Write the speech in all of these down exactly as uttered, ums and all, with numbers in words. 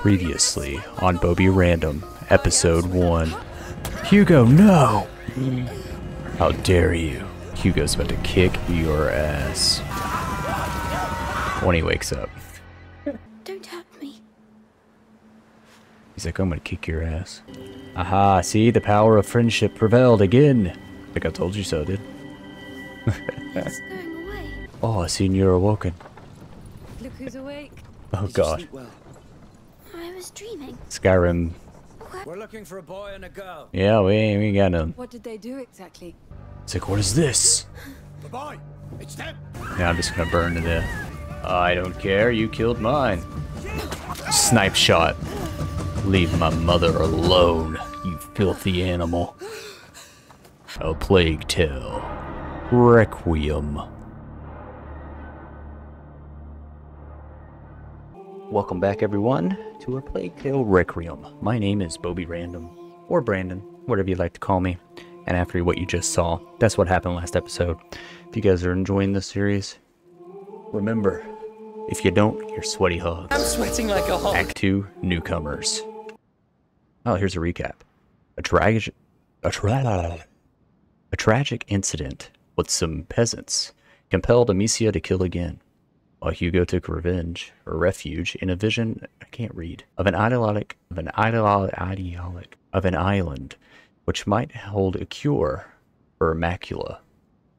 Previously on Bobe Random, Episode one. Hugo, no! How dare you? Hugo's about to kick your ass. When he wakes up. Don't hurt me. He's like, I'm gonna kick your ass. Aha, see? The power of friendship prevailed again. Like I told you so, dude. It's going away. Oh, I seen you're awoken. Look who's awake. Oh, God. Dreaming. Skyrim. We're looking for a boy and a girl. Yeah, we ain't, we ain't got none. What did they do exactly? It's like, what is this? The boy, it's them. Now I'm just gonna burn to death. I don't care. You killed mine. Snipe shot. Leave my mother alone, you filthy animal. A Plague Tale: Requiem. Welcome back, everyone, to A Plague Tale: Requiem. My name is Bobe Random, or Brandon, whatever you like to call me. And after what you just saw, that's what happened last episode. If you guys are enjoying this series, remember, if you don't, you're sweaty hogs. I'm sweating like a hog. Act two, Newcomers. Oh, here's a recap. A tragic, a, tra a tragic incident with some peasants compelled Amicia to kill again, while Hugo took revenge, or refuge, in a vision I can't read of an idyllic of an idyllic idyllic of an island, which might hold a cure for macula.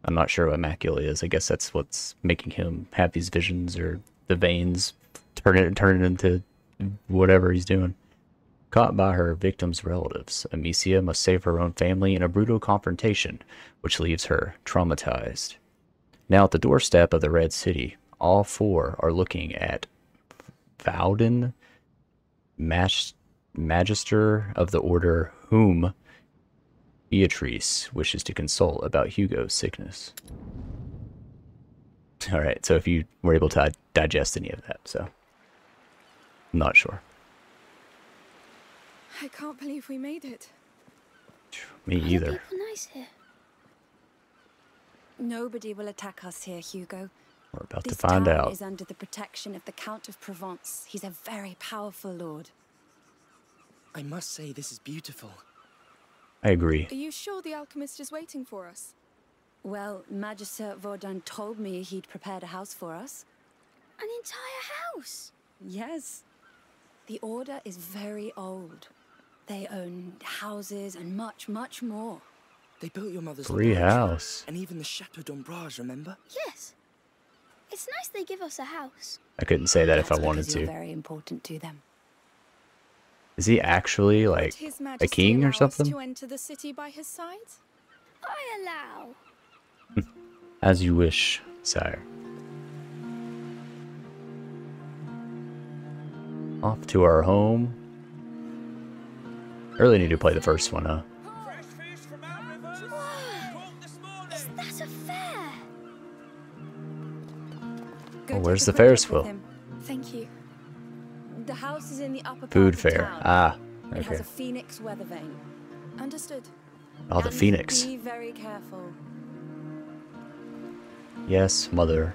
I'm not sure what macula is. I guess that's what's making him have these visions, or the veins turn it turn it into whatever he's doing. Caught by her victim's relatives, Amicia must save her own family in a brutal confrontation, which leaves her traumatized. Now at the doorstep of the Red City, all four are looking at Vaudin, Mag Magister of the Order, whom Beatrice wishes to consult about Hugo's sickness. Alright, so if you were able to digest any of that, so. I'm not sure. I can't believe we made it. Me either. People nice here? Nobody will attack us here, Hugo. We're about to find out. This town is under the protection of the Count of Provence. He's a very powerful lord. I must say, this is beautiful. I agree. Are you sure the alchemist is waiting for us? Well, Magister Vaudin told me he'd prepared a house for us. An entire house? Yes. The order is very old. They own houses and much, much more. They built your mother's free house. And even the Chateau d'Ombrage, remember? Yes. It's nice they give us a house. I couldn't say that if I wanted to. Very important to them. Is he actually like a king or something? To enter the city by his side? I allow. As you wish, sire. Off to our home. I really need to play the first one, huh? Oh, where's the Ferris wheel? Thank you. The house is in the upper food fair. Town. Ah, okay. It has a phoenix weather vane. Understood. Oh, the and phoenix. Be very careful. Yes, mother.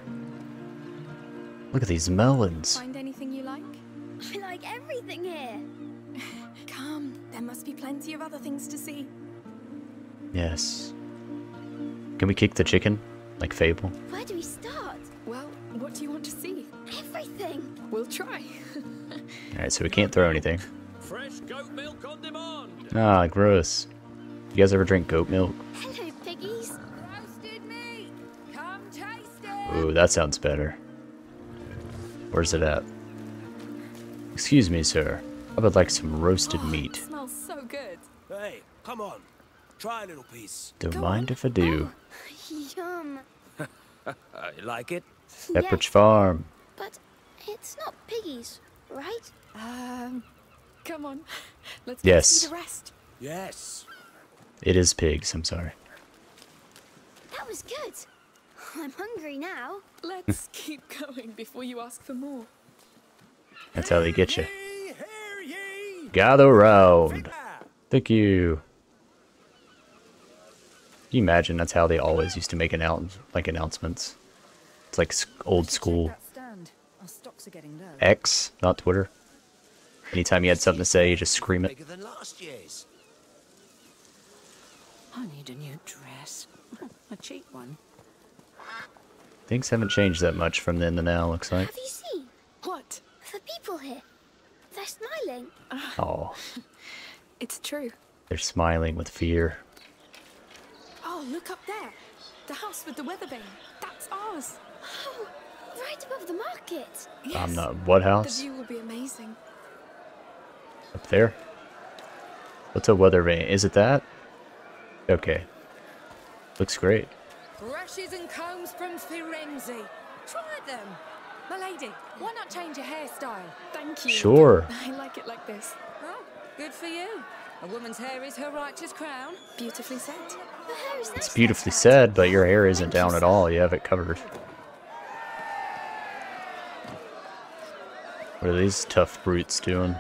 Look at these melons. Find anything you like? I like everything here. Come, there must be plenty of other things to see. Yes. Can we kick the chicken, like Fable? Where do we start? Well. What do you want to see? Everything. We'll try. All right, so we can't throw anything. Fresh goat milk on demand. Ah, gross. You guys ever drink goat milk? Hello, piggies. Roasted meat. Come taste it. Ooh, that sounds better. Where's it at? Excuse me, sir. I would like some roasted oh, meat. It smells so good. Hey, come on. Try a little piece. Don't Go mind on. if I do. Oh, yum. You like it? Pepperidge yeah, Farm. But it's not piggies, right? Um, come on, let's yes. see the rest. Yes. It is pigs. I'm sorry. That was good. I'm hungry now. Let's keep going before you ask for more. That's how they get you. Hear ye, hear ye. Gather round. Thank you. Can you imagine? That's how they always used to make announce like announcements. It's like old school. X, not Twitter. Anytime you had something to say, you just scream it. I need a new dress. A cheap one. Things haven't changed that much from then to now, looks like. Have you seen? What? The people here. They're smiling. Oh. It's true. They're smiling with fear. Oh, look up there. The house with the weatherbane. That's ours. Oh, right above the market. Yes. I'm not... What house? The view will be amazing. Up there? What's a weatherbane? Is it that? Okay. Looks great. Brushes and combs from Firenze. Try them. My lady, why not change your hairstyle? Thank you. Sure. I like it like this. Oh, good for you. A woman's hair is her righteous crown. Beautifully said. It's beautifully said, but your hair isn't down at all. You have it covered. What are these tough brutes doing?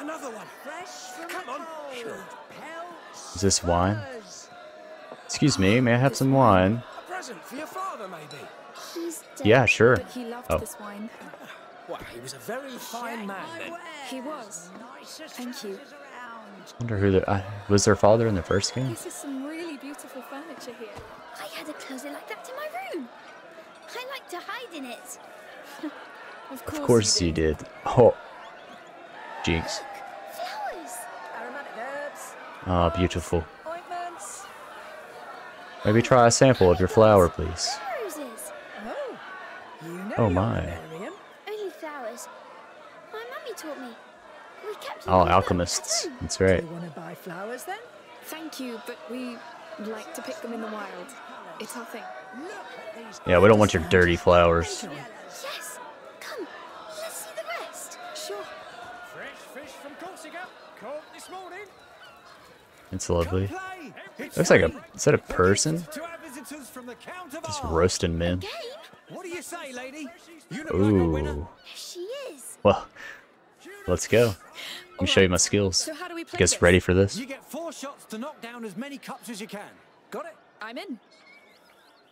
Another one. Fresh. Come on. Is this wine? Excuse me, may I have some wine? A present for your father, maybe. He's dead, yeah, sure. But he loved oh. this wine. Well, he was a very fine man then. He was. Thank you. I wonder who the uh, was their father in the first game? This is some really beautiful furniture here. I had a closet like that in my room. I like to hide in it. Of course, of course you did. You did. Oh, jinx. Flowers. Aromatic herbs. Ah, beautiful. Ointments. Maybe try a sample of your flower, please. Roses. Oh, you know oh my. Only flowers. My mummy taught me. We kept oh, alchemists. That's right. Do you want to buy flowers then? Thank you, but we like to pick them in the wild. It's our thing. Yeah, we don't want your dirty flowers. Yes. Come. Let's see the rest. Sure. Fresh fish from Corsica, caught this morning. It's lovely. Looks like a is that a person? Just roasting men. What do you say, lady? You look like a winner. She is. Well, let's go. Let me show you my skills. So how do we play this? Guess ready for this? You get four shots to knock down as many cups as you can. Got it? I'm in.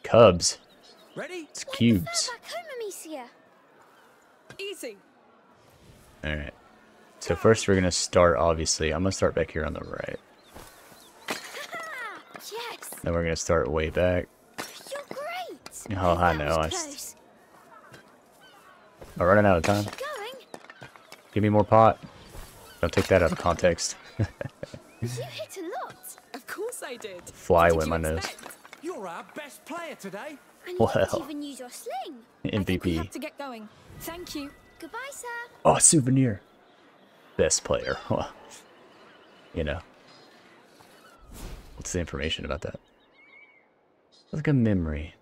Cubs. Ready? It's cubes. Back home, Amicia. Easy. All right. So first we're gonna start. Obviously, I'm gonna start back here on the right. Yes. Then we're gonna start way back. You're great. Oh, I know. I st I'm running out of time. Give me more pot. Don't take that out of context. You hit a lot. Of course I did. Fly with my nose. You're our best player today. And you didn't even use your sling. M V P. We have to get going. Thank you. Goodbye, sir. Oh, souvenir. Best player. You know. What's the information about that? Like a memory.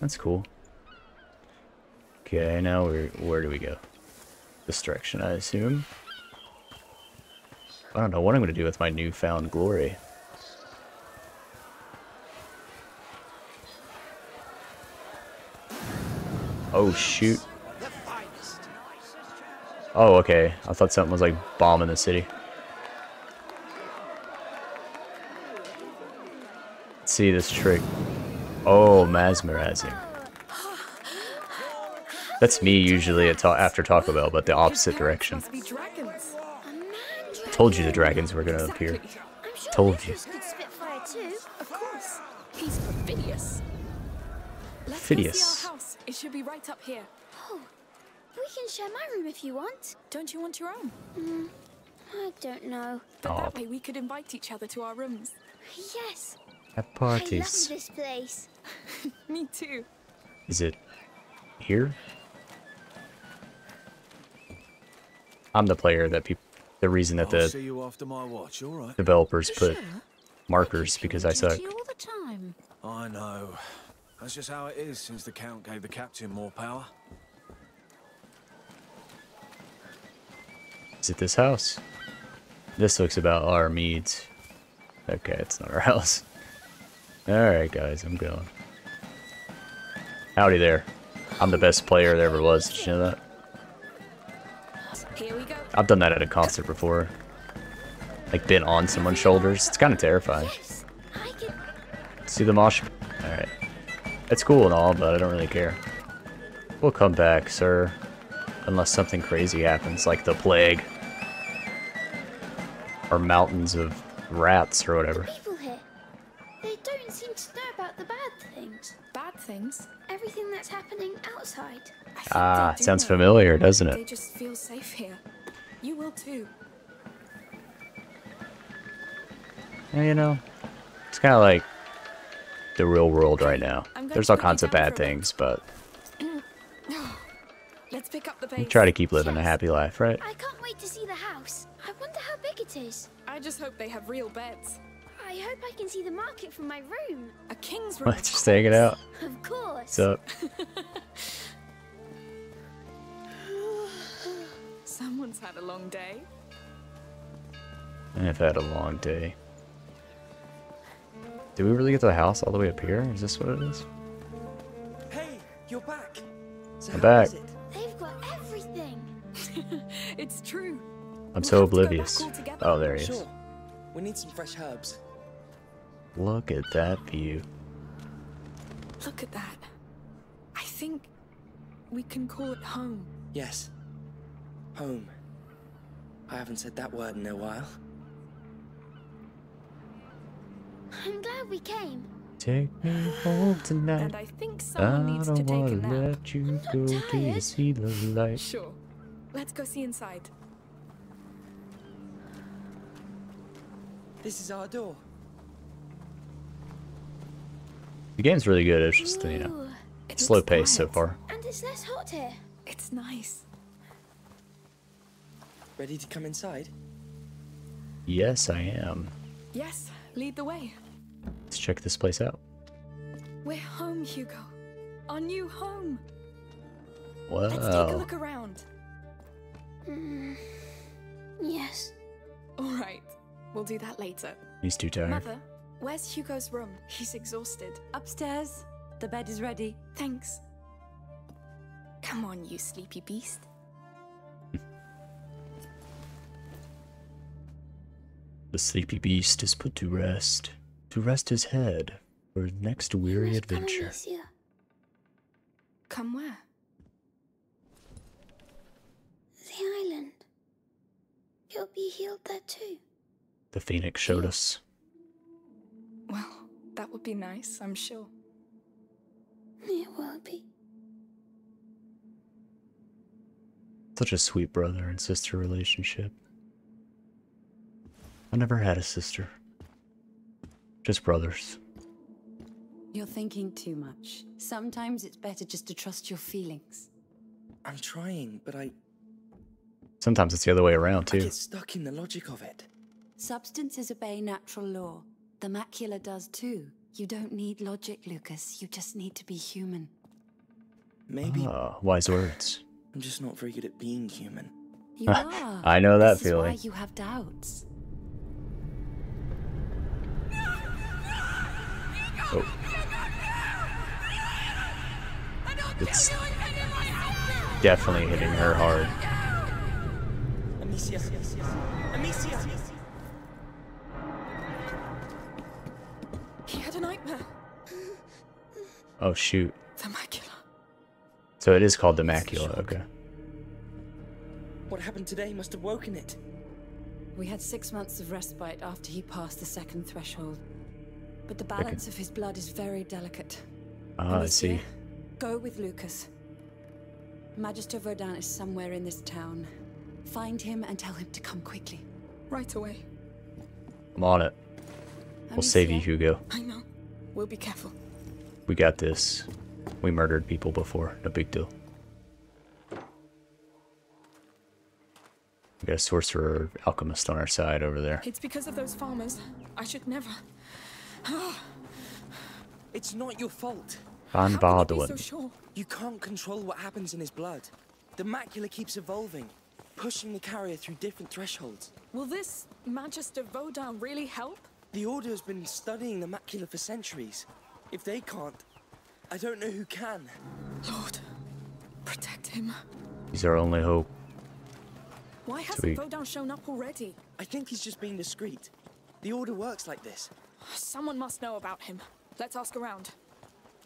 That's cool. Okay, now we're, where do we go? This direction, I assume. I don't know what I'm going to do with my newfound glory. Oh, shoot. Oh, okay. I thought something was like bombing the city. Let's see this trick. Oh, mesmerizing. That's me usually at ta after Taco Bell, but the opposite direction. I told you the dragons were gonna appear. Told you. Phidias. It should be right up here. Oh, we can share my room if you want. Don't you want your own? Mm, I don't know. But that way we could invite each other to our rooms. Yes. At parties. I love this place. Me too. Is it here? I'm the player that people, the reason that the developers put markers because I suck. I know. That's just how it is since the Count gave the captain more power. Is it this house? This looks about our meads. Okay, it's not our house. Alright guys, I'm going. Howdy there. I'm the best player there ever was, did you know that? Here we go. I've done that at a concert before. Like, been on someone's shoulders. It's kind of terrifying. Yes, I can... See the mosh? Alright. It's cool and all, but I don't really care. We'll come back, sir. Unless something crazy happens, like the plague. Or mountains of rats or whatever. The people here, they don't seem to know about the bad things. Bad things? Everything that's happening outside. Ah, sounds familiar, doesn't it? They just feel safe here. You will too. Yeah, you know, it's kind of like the real world right now. There's all kinds of bad things, but let's pick up the base. Try to keep living yes. a happy life, right? I can't wait to see the house. I wonder how big it is. I just hope they have real beds. I hope I can see the market from my room. A king's room. Let's just hang it out. Of course. What's up? Someone's had a long day. I've had a long day. Did we really get to the house all the way up here? Is this what it is? Hey, you're back. So I'm back. They've got everything. It's true. I'm so oblivious. Oh, there he is. We need some fresh herbs. Look at that view. Look at that. I think we can call it home. Yes. Home. I haven't said that word in a while. I'm glad we came. Take me home tonight. And I think someone I needs to take a nap. Let you I'm not go tired. To see the light. Sure. Let's go see inside. This is our door. The game's really good. It's just, you know, Ooh, slow pace so far. And it's less hot here. It's nice. Ready to come inside? Yes, I am. Yes. Lead the way. Let's check this place out. We're home, Hugo. Our new home. Wow. Let's take a look around. Mm. Yes. All right. We'll do that later. He's too tired. Mother, where's Hugo's room? He's exhausted. Upstairs. The bed is ready. Thanks. Come on, you sleepy beast. The sleepy beast is put to rest, to rest his head for his next weary adventure. Come where? The island. You'll be healed there too. The phoenix showed us. Well, that would be nice, I'm sure. It will be. Such a sweet brother and sister relationship. I never had a sister. Just brothers. You're thinking too much. Sometimes it's better just to trust your feelings. I'm trying, but I... Sometimes it's the other way around, too. I get stuck in the logic of it. Substances obey natural law. The macula does, too. You don't need logic, Lucas. You just need to be human. Maybe... Ah, wise words. I'm just not very good at being human. You are. I know that this feeling. This is why you have doubts. Oh. It's definitely hitting her hard. Amicia. Amicia. He had a nightmare. Oh shoot. The macula. So it is called the macula, okay. What happened today must have woken it. We had six months of respite after he passed the second threshold. But the balance okay. of his blood is very delicate. Ah, I see. Go with Lucas. Magister Vaudin is somewhere in this town. Find him and tell him to come quickly. Right away. I'm on it. We'll Amicia? Save you, Hugo. I know. We'll be careful. We got this. We murdered people before. No big deal. We got a sorcerer alchemist on our side over there. It's because of those farmers. I should never... It's not your fault. Van Baldwin. So sure? You can't control what happens in his blood. The macula keeps evolving, pushing the carrier through different thresholds. Will this Magister Vaudin really help? The Order has been studying the macula for centuries. If they can't, I don't know who can. Lord, protect him. He's our only hope. Why hasn't we... Vaudin shown up already? I think he's just being discreet. The Order works like this. Someone must know about him. Let's ask around.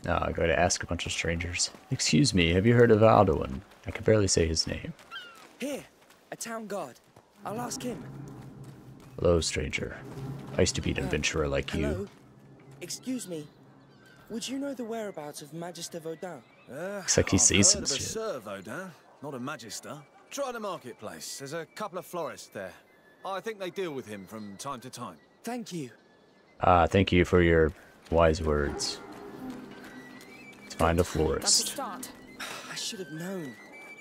Now I go to ask a bunch of strangers. Excuse me, have you heard of Alduin? I can barely say his name. Here, a town guard. I'll ask him. Hello, stranger. I used to be an adventurer like uh, you. Excuse me. Would you know the whereabouts of Magister Vaudin? Uh, Looks like he sees some shit. Sir Vaudin, not a magister. Try the marketplace. There's a couple of florists there. I think they deal with him from time to time. Thank you. Ah, uh, thank you for your wise words. Let's find a florist. I should have known.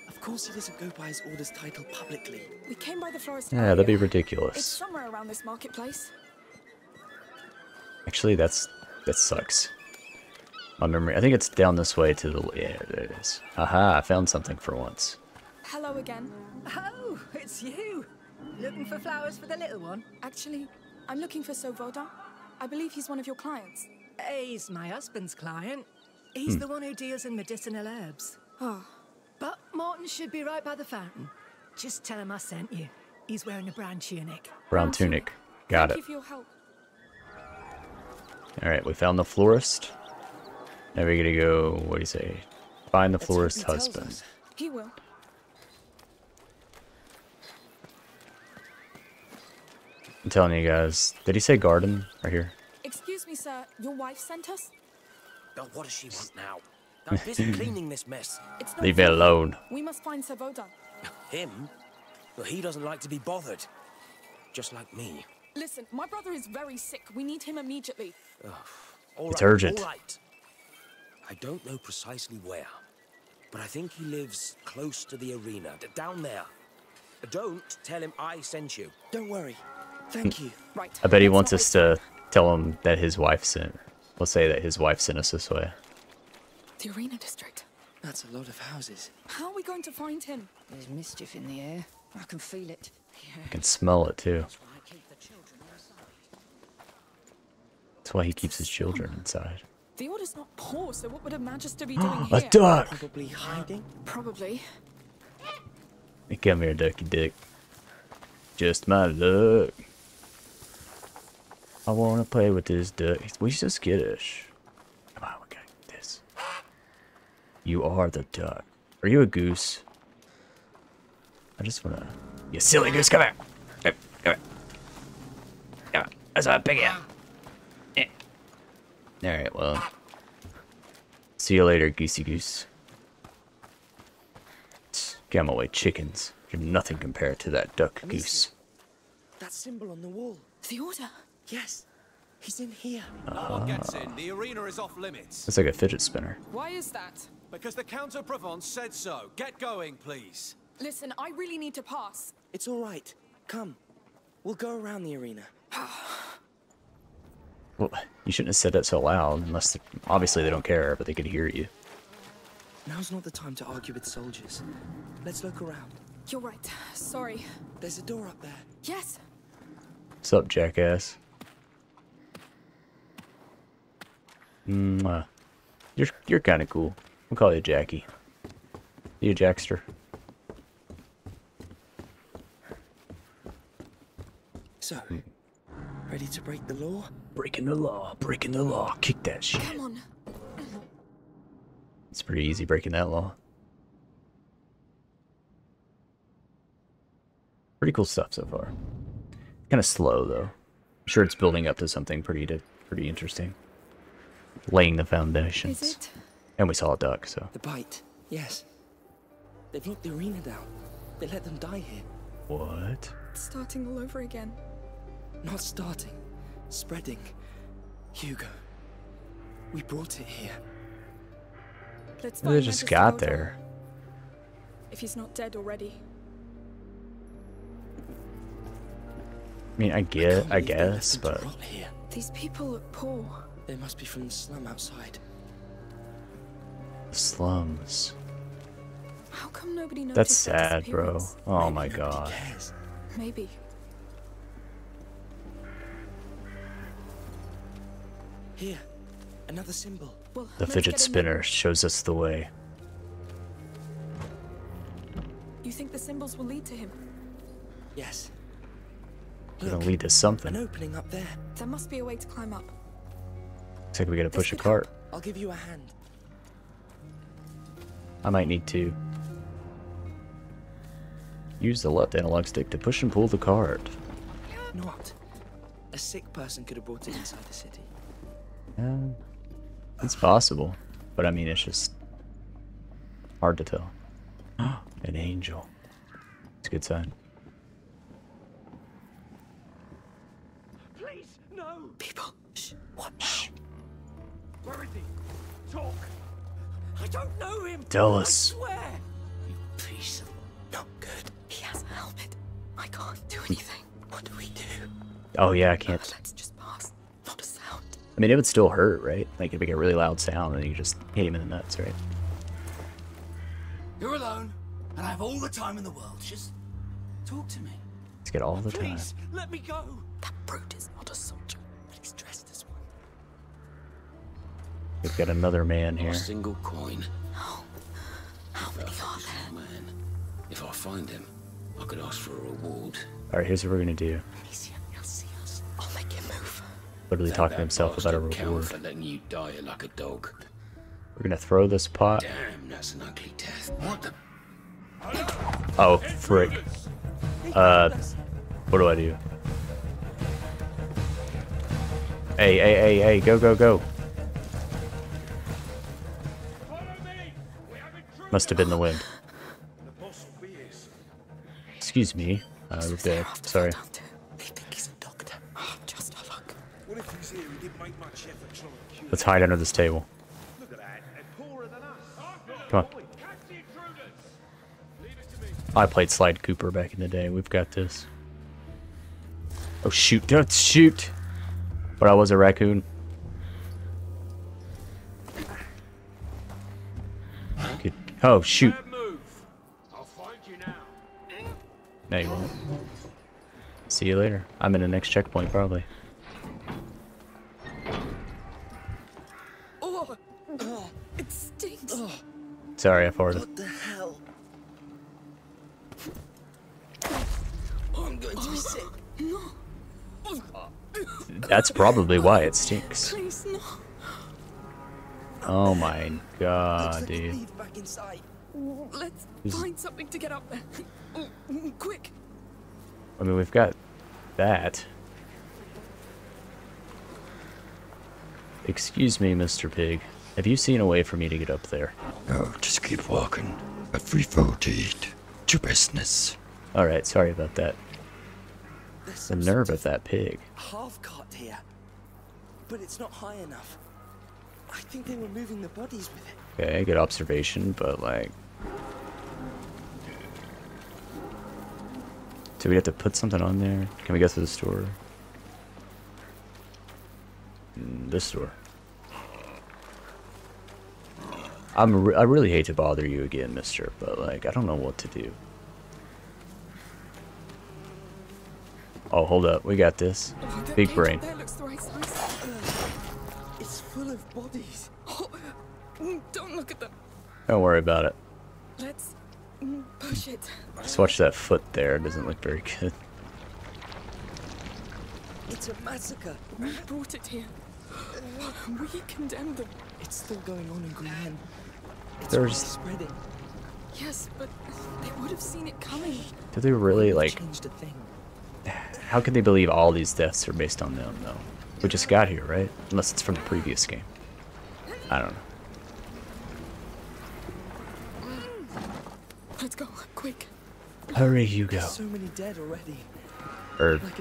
Of course, he doesn't go by his order's title publicly. We came by the florist. Yeah, that'd be ridiculous. It's somewhere around this marketplace. Actually, that's that sucks. My memory. I think it's down this way to the. Yeah, there it is. Aha! I found something for once. Hello again. Oh, it's you. Looking for flowers for the little one? Actually, I'm looking for Sovoda. I believe he's one of your clients. He's my husband's client. He's hmm. the one who deals in medicinal herbs. Oh. But Martin should be right by the fountain. Just tell him I sent you. He's wearing a brown tunic. Brown tunic. Got Thank it. You for your help. All right, we found the florist. Now we're gonna go. What do you say? Find the That's florist's husband. He will. I'm telling you guys. Did he say garden right here? Excuse me, sir. Your wife sent us. But what does she want now? I'm busy cleaning this mess. It's not Leave it alone. We must find Sovoda. Him? Well, he doesn't like to be bothered. Just like me. Listen, my brother is very sick. We need him immediately. Ugh. All it's right, urgent. All right. I don't know precisely where, but I think he lives close to the arena, down there. Don't tell him I sent you. Don't worry. Thank you. Right. I bet he wants us to tell him that his wife sent. We'll say that his wife sent us this way. The arena district. That's a lot of houses. How are we going to find him? There's mischief in the air. I can feel it. Yeah. I can smell it too. That's why I keep the children inside. That's why he keeps his children inside. The order's not poor, so what would a magister be doing here? A duck. Probably hiding. Probably. Hey, come here, ducky dick. Just my luck. I want to play with this duck. We so skittish. Come on, we gotta get this. You are the duck. Are you a goose? I just wanna. You silly goose, come here. Come here. Come on. That's a piggy. Yeah. Alright, well. See you later, geesey goose. Come away, chickens. You're nothing compared to that duck Amicia. Goose. That symbol on the wall. The order. Yes, he's in here. No one gets in. The arena is off limits. It's like a fidget spinner. Why is that? Because the Count of Provence said so. Get going, please. Listen, I really need to pass. It's all right. Come, we'll go around the arena. Well, you shouldn't have said that so loud, unless they, obviously they don't care, but they could hear you. Now's not the time to argue with soldiers. Let's look around. You're right. Sorry. There's a door up there. Yes. What's up, jackass? Mwah. You're you're kind of cool. We'll call you Jackie. You a Jackster. So, hmm. ready to break the law? Breaking the law. Breaking the law. Kick that shit. Come on. It's pretty easy breaking that law. Pretty cool stuff so far. Kind of slow though. I'm sure it's building up to something pretty to, pretty interesting. Laying the foundations. Is it? And we saw a duck, so. The bite, yes. They've locked the arena down. They let them die here. What? It's starting all over again. Not starting. Spreading. Hugo. We brought it here. Let's find they just got there. If he's not dead already. I mean, I get, I, I guess, but... These people look poor. They must be from the slum outside. The slums. How come nobody knows? That's sad, bro. Oh my god. Maybe. Here, another symbol. Well, the fidget spinner shows us the way. You think the symbols will lead to him? Yes. It'll lead to something. An opening up there. There must be a way to climb up. Looks like we gotta push a cart. I'll give you a hand. I might need to use the left analog stick to push and pull the cart. You know what? A sick person could have brought it inside the city. Yeah, it's possible, but I mean, it's just hard to tell. An angel. It's a good sign. Please, no. People, shh. What? Shh. Where is he? Talk. I don't know him. Tell us. I swear. You piece of not good. He hasn't helped it. I can't do anything. What do we do? Oh yeah, I can't. Let's just pass. Not a sound. I mean, it would still hurt, right? Like it'd make a really loud sound, and you just hit him in the nuts, right? You're alone, and I have all the time in the world. Just talk to me. Let's get all the Please, time. Please, let me go. That brute is not a soldier, but he's dressed as one. We've got another man here. Not a single coin. Oh, how many are there? Man. If I find him, I could ask for a reward. All right, here's what we're gonna do. Amicia, he'll see us. I'll make him move. Literally that talking to himself about a reward. For letting you die like a dog. We're gonna throw this pot. Damn, that's an ugly death. What the? Oh, frick. Uh, what do I do? Hey, hey, hey, hey, go, go, go. Must have been the wind. Excuse me. Uh, there. Sorry. Let's hide under this table. Come on. I played Slide Cooper back in the day. We've got this. Oh shoot! Don't shoot! But I was a raccoon. Good. Oh shoot! No, you won't. See you later. I'm in the next checkpoint probably. Oh, it stinks. Sorry, I farted. What the hell? I'm going to be sick. No. That's probably why it stinks. Please, no. Oh my god, like dude. Let's find something to get up there. Quick. I mean, we've got that. Excuse me, Mister Pig. Have you seen a way for me to get up there? Oh, just keep walking. A free food to eat. To business. Alright, sorry about that. There's the nerve of that pig. Half cart here, but it's not high enough. I think they were moving the bodies with it. Okay, good observation, but like... do we have to put something on there? Can we go through the store? Mm, this store. I'm re I really hate to bother you again, mister, but like, I don't know what to do. Oh, hold up. We got this. Big brain. It's full of bodies. Don't look at them. Don't worry about it. Let's push it. Just watch that foot there. It doesn't look very good. It's a massacre. We brought it here. We condemned them. It's still going on in Guyenne. It's There's... spreading. Yes, but they would have seen it coming. Did they really, like... changed a thing. How can they believe all these deaths are based on them, though? We just got here, right? Unless it's from the previous game. I don't know. Let's go, quick. Hurry, Hugo. There's so many dead already. Er, like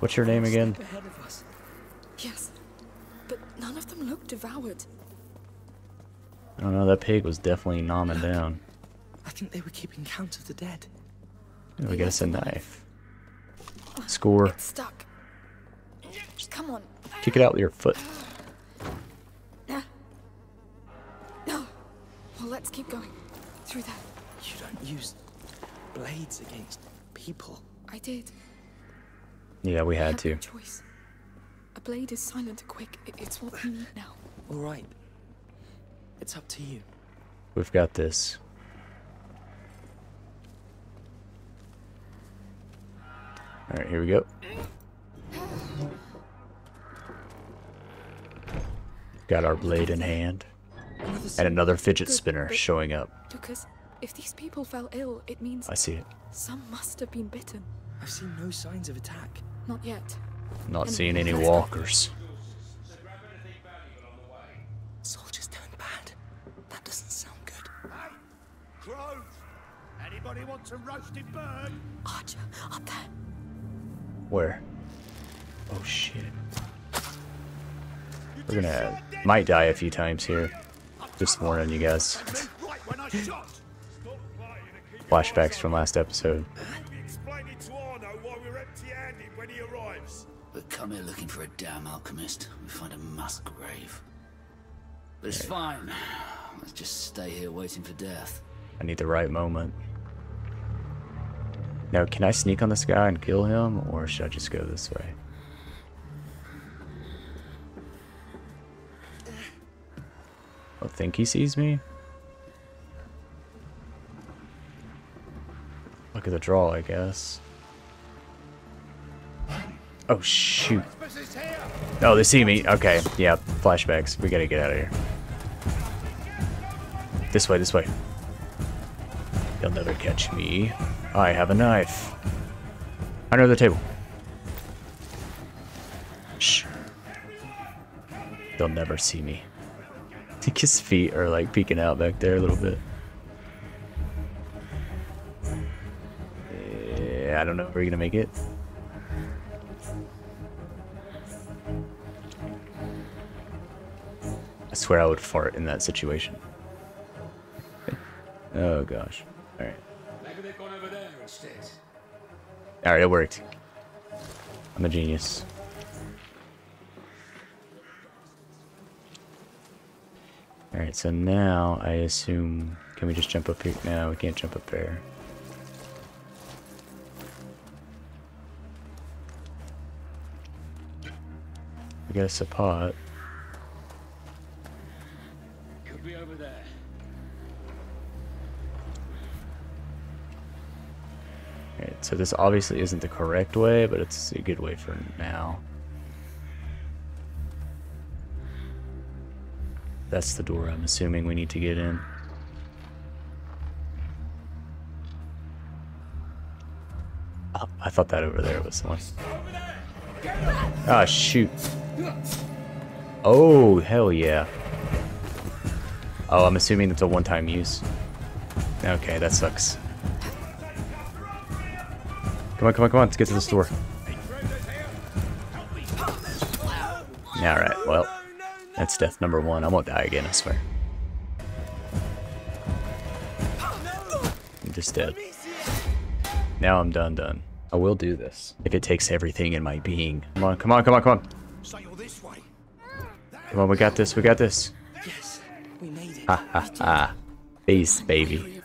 what's your name again? Ahead of us. Yes, but none of them look devoured. I don't know, that pig was definitely nomming look, down. I think they were keeping count of the dead. And we got us a knife. Score. It's stuck. Come on. Kick it out with your foot. No. No. Well, let's keep going. Through that. You don't use blades against people. I did. Yeah, we had to. A choice. A blade is silent and quick. It's what we need now. All right. It's up to you. We've got this. All right, here we go. Got our blade in hand. And another fidget Good, spinner showing up. Lucas, if these people fell ill, it means I see it. Some must have been bitten. I've seen no signs of attack. Not yet. Not and seeing any walkers. Soldiers turned bad. That doesn't sound good. Hey, crows! Anybody want some roasted bird? Archer, up there. Where? Oh shit. We're gonna might die a few times here. Just warning you guys. Flashbacks from last episode. Explain it to Arnaud why we're empty-handed when he arrives. But come here looking for a damn alchemist. We find a mass grave. But it's fine. Let's just stay here waiting for death. I need the right moment. Now, can I sneak on this guy and kill him, or should I just go this way? I think he sees me. Look at the draw, I guess. Oh, shoot. Oh, they see me. Okay, yeah, flashbacks. We gotta get out of here. This way, this way. They'll never catch me. I have a knife. Under the table. Shh. They'll never see me. I think his feet are like peeking out back there a little bit. Yeah, I don't know if we're gonna make it. I swear I would fart in that situation. Oh gosh. Alright. Alright, it worked. I'm a genius. Alright, so now I assume, can we just jump up here? No, we can't jump up there. We got a sapot. Could be over there. Alright, so this obviously isn't the correct way, but it's a good way for now. That's the door I'm assuming we need to get in. Oh, I thought that over there was someone. Ah, shoot. Oh, hell yeah. Oh, I'm assuming it's a one-time use. Okay, that sucks. Come on, come on, come on, let's get to this door. Alright, well. That's death number one. I won't die again, I swear. I'm just dead. Now I'm done, done. I will do this. If it takes everything in my being. Come on, come on, come on, come on. Come on, we got this, we got this. Ha ha ha. Peace, baby.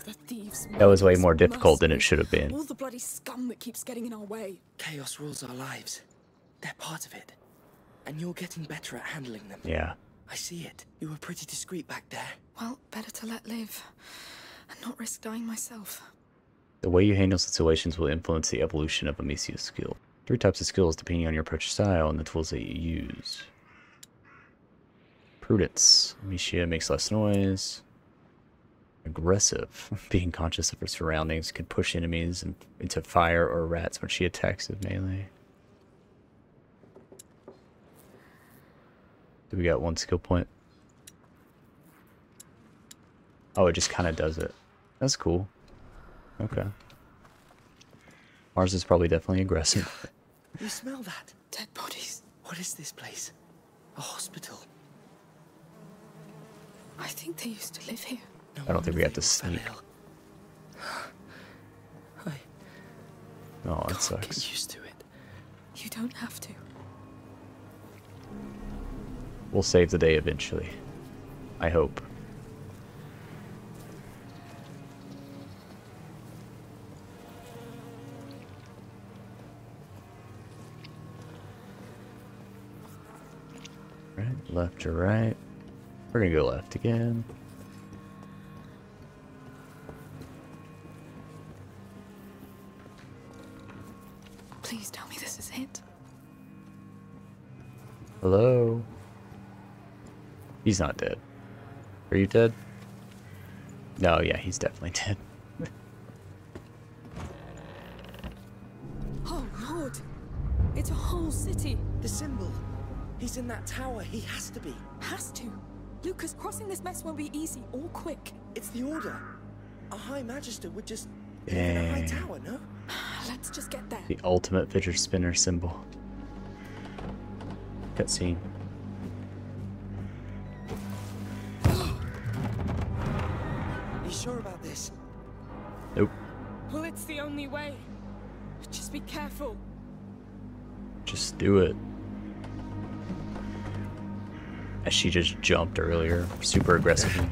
That was way more difficult than it should have been. All the bloody scum that keeps getting in our way. Chaos rules our lives. They're part of it. And you're getting better at handling them. Yeah. I see it. You were pretty discreet back there. Well, better to let live and not risk dying myself. The way you handle situations will influence the evolution of Amicia's skill. Three types of skills depending on your approach style and the tools that you use. Prudence. Amicia makes less noise. Aggressive. Being conscious of her surroundings could push enemies into fire or rats when she attacks with melee. We got one skill point. Oh, it just kind of does it. That's cool. Okay. Ours is probably definitely aggressive. You smell that? Dead bodies. What is this place? A hospital. I think they used to live here. No, I don't think we have to sneak. I oh, that sucks. Get used to it. You don't have to. We'll save the day eventually. I hope. Right, left to right. We're gonna go left again. Please tell me this is it. Hello? He's not dead. Are you dead? No, yeah, he's definitely dead. Oh, Lord! It's a whole city! The symbol! He's in that tower, he has to be! Has to? Lucas, crossing this mess won't be easy or quick. It's the order. A High Magister would just... in a high tower, no? Let's just get there. The ultimate fidget spinner symbol. Cutscene. Are you sure about this? Nope. Well, it's the only way. Just be careful. Just do it. As she just jumped earlier, super aggressively.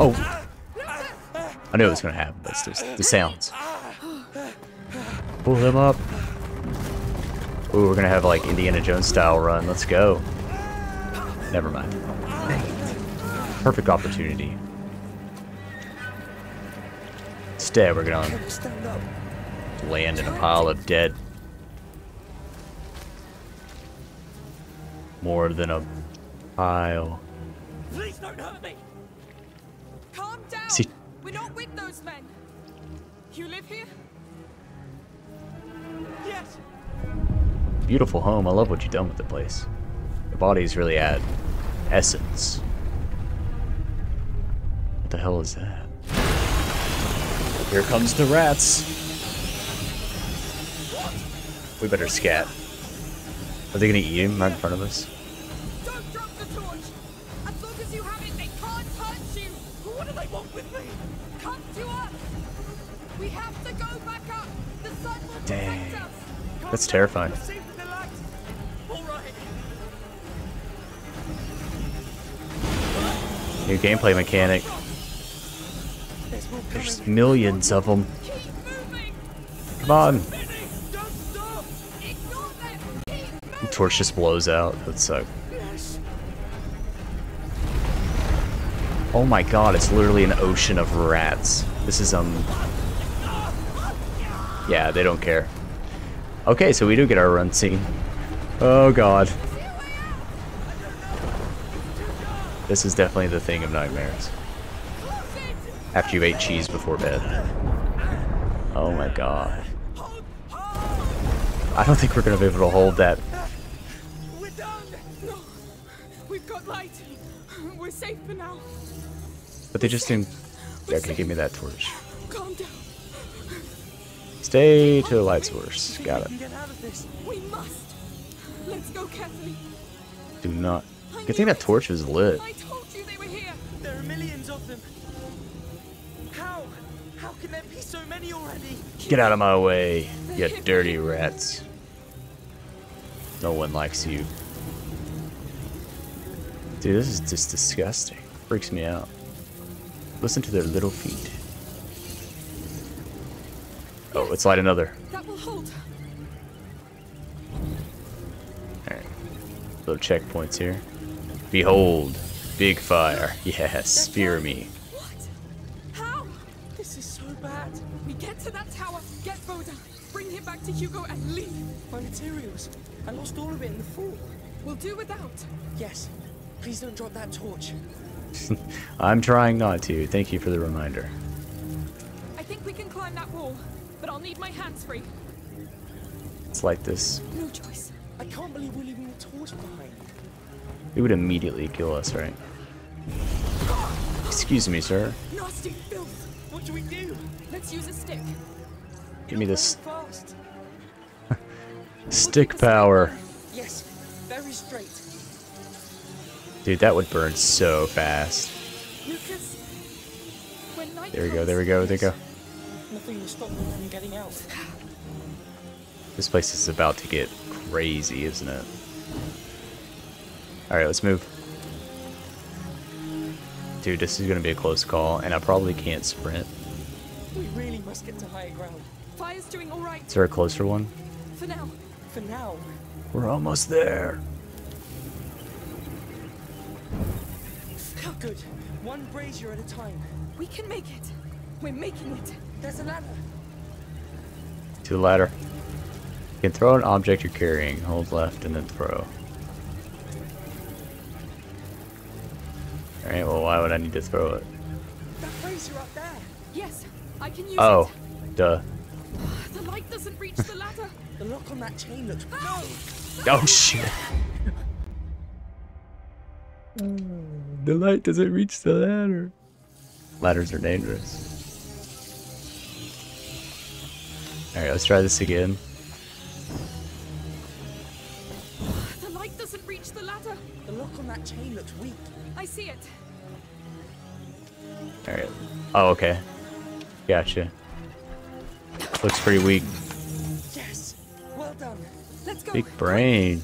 Oh, I knew it was gonna happen, but it's just the sounds. Pull them up. Ooh, we're gonna have like Indiana Jones style run. Let's go. Never mind. Perfect opportunity. Instead, we're gonna land in a pile of dead. More than a pile. Please don't hurt me. Calm down. See, we're not with those men. You live here? Yes. Beautiful home. I love what you've done with the place. The bodies really add essence. What the hell is that? Here comes the rats. We better scat. Are they gonna eat him right in front of us? Don't drop the torch. As long as you have it, they can't hurt you. What do they want with me? Come to us. We have to go back up. The sun will protect us. That's terrifying. New gameplay mechanic. There's millions of them. Come on. The torch just blows out. That sucks. Oh my god, it's literally an ocean of rats. This is, um... yeah, they don't care. Okay, so we do get our run scene. Oh god. This is definitely the thing of nightmares. After you ate cheese before bed. Oh my god. I don't think we're gonna be able to hold that. We're done. No. We've got light. We're safe for now. But they just didn't. Okay, give me that torch. Calm down. Stay till the light's worse. Got it. We must. Let's go carefully. Do not. Good thing that torch was lit. I told you they were here. There are millions of them. How? How can there be so many already? Get out of my way, you dirty rats. No one likes you. Dude, this is just disgusting. Freaks me out. Listen to their little feet. Oh, let's light another. That will hold. Alright. Little checkpoints here. Behold, big fire. Yes, spear me. What? How? This is so bad. We get to that tower, get Voda, bring him back to Hugo and leave. My materials. I lost all of it in the fall. We'll do without. Yes. Please don't drop that torch. I'm trying not to. Thank you for the reminder. I think we can climb that wall, but I'll need my hands free. It's like this. No choice. I can't believe we're leaving the torch behind. It would immediately kill us, right? Excuse me, sir. Nasty filth. What do we do? Let's use a stick. Give me this fast. Stick power. Yes, very straight. Dude, that would burn so fast. Lucas, when night there we go, there we go, there we go. Nothing will stop me from getting out. This place is about to get crazy, isn't it? Alright, let's move. Dude, this is going to be a close call, and I probably can't sprint. We really must get to higher ground. Fire's doing alright. Is there a closer one? For now. For now. We're almost there. Oh, good. One brazier at a time. We can make it. We're making it. There's a ladder. To the ladder. You can throw an object you're carrying. Hold left and then throw. Alright, well, why would I need to throw it? That brazier up there. Yes, I can use oh, it. Duh. The light doesn't reach the ladder. The lock on that chain looks... No! Oh, shit. The light doesn't reach the ladder. Ladders are dangerous. Alright, let's try this again. The light doesn't reach the ladder. The lock on that chain looks weak. I see it. Alright. Oh, okay. Gotcha. Looks pretty weak. Yes. Well done. Let's go. Big brain.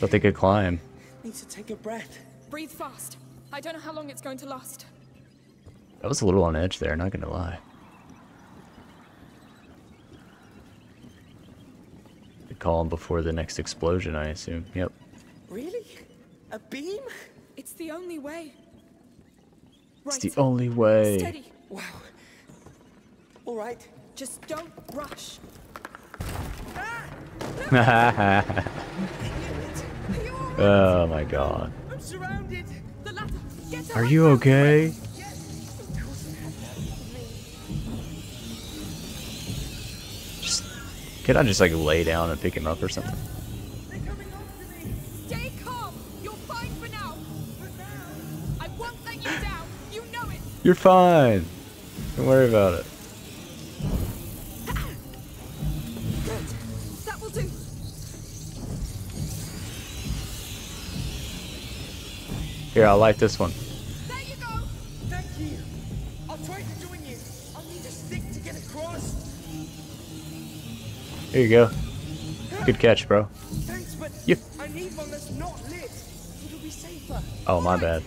But they could climb. Need to take a breath. Breathe fast. I don't know how long it's going to last. I was a little on edge there, not gonna lie. They call him before the next explosion, I assume. Yep. Really? A beam? It's the only way. Right. It's the only way. Steady. Wow. All right. Just don't rush. Ah! Oh my god. I'm surrounded. The ladder. Get out. Are you okay? Yes. Just can I just like lay down and pick him up or something? They're coming after me. Stay calm. You're fine for now. For now. I won't let you down. You know it. You're fine. Don't worry about it. Here, I'll light this one. There you go. Thank you. I'll try to join you. I'll need a stick to get across. There you go. Good catch, bro. Thanks, but yep. I need one that's not lit. It'll be safer. Oh, my bad.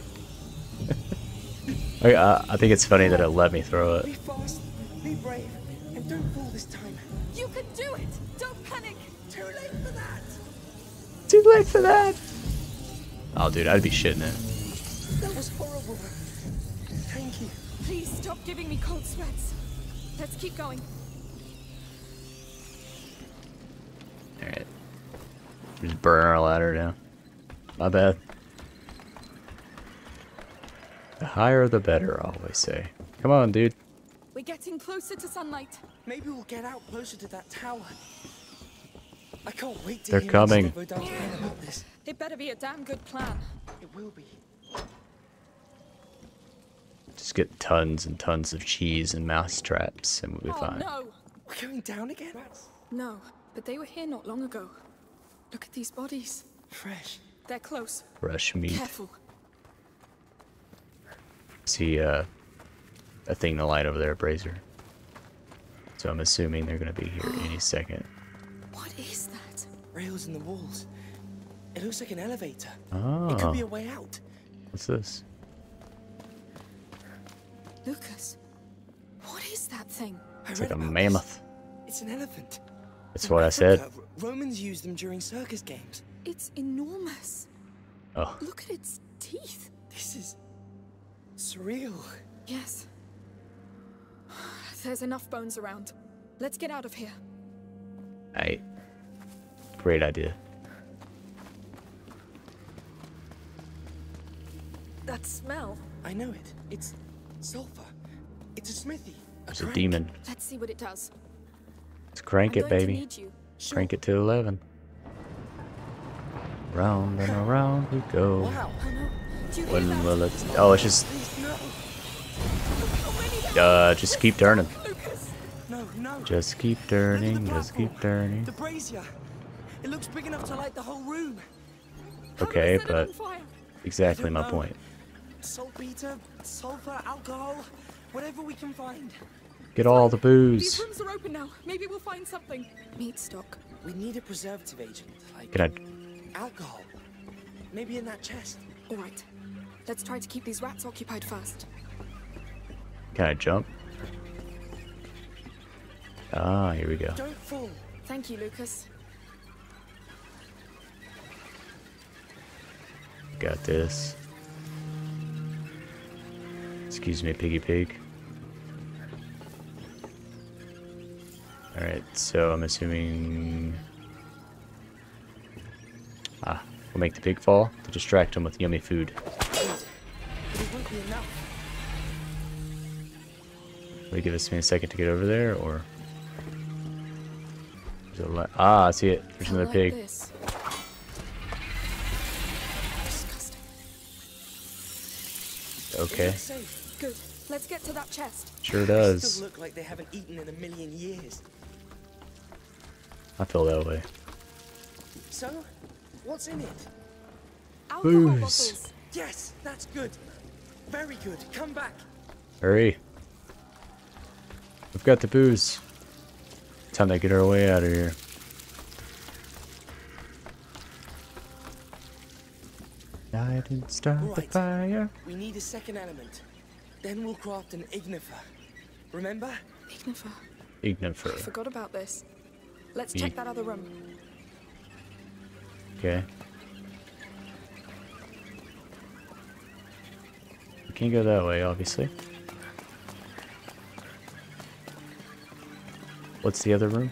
Okay, uh, I think it's funny that it let me throw it. Be fast, be brave, and don't fall this time. You can do it. Don't panic. Too late for that. Too late for that. Oh, dude, I'd be shitting it. That was horrible. Thank you. Please stop giving me cold sweats. Let's keep going. Alright. Just burn our ladder down. My bad. The higher the better, I always say. Come on, dude. We're getting closer to sunlight. Maybe we'll get out closer to that tower. I can't wait to They're hear coming. About this. It better be a damn good plan. It will be. Just get tons and tons of cheese and mouse traps, and we'll be oh, fine. No. We're going down again? No, but they were here not long ago. Look at these bodies. Fresh. They're close. Fresh meat. Careful. See, uh, a thing to light over there, brazier. So I'm assuming they're going to be here any second. What is that? Rails in the walls. It looks like an elevator. Oh. It could be a way out. What's this? Lucas, what is that thing? It's like a mammoth. This. It's an elephant. That's what I said. Romans used them during circus games. It's enormous. Oh. Look at its teeth. This is surreal. Yes. There's enough bones around. Let's get out of here. Hey. Great idea. That smell. I know it. It's sulfur. It's a smithy. A it's crank. A demon. Let's see what it does. Let's crank I'm it, baby. Sure. Crank it to eleven. Round and around we go. Wow. When will it? Oh, it's just. Uh, just keep turning. No, no. Just keep turning. Just keep turning. The brazier. It looks big enough to light the whole room. Okay, but exactly my point. Saltpeter, sulfur, alcohol, whatever we can find. Get all the booze. These rooms are open now. Maybe we'll find something. Meat stock. We need a preservative agent. Like can I... alcohol. Maybe in that chest. All right. Let's try to keep these rats occupied first. Can I jump? Ah, here we go. Don't fall. Thank you, Lucas. Got this. Excuse me, piggy pig. Alright, so I'm assuming... Ah, we'll make the pig fall to distract him with yummy food. Will you give us me a second to get over there, or... Ah, I see it. There's another pig. Okay. Good. Let's get to that chest. Sure does. It doesn't look like they haven't eaten in a million years. I feel that way. So, what's in it? Booze. Yes, that's good. Very good. Come back. Hurry. We've got the booze. Time to get our way out of here. I didn't start right. the fire. We need a second element. Then we'll craft an ignifer. Remember? Ignifer. Ignifer. I forgot about this. Let's e check that other room. Okay. We can't go that way, obviously. What's the other room?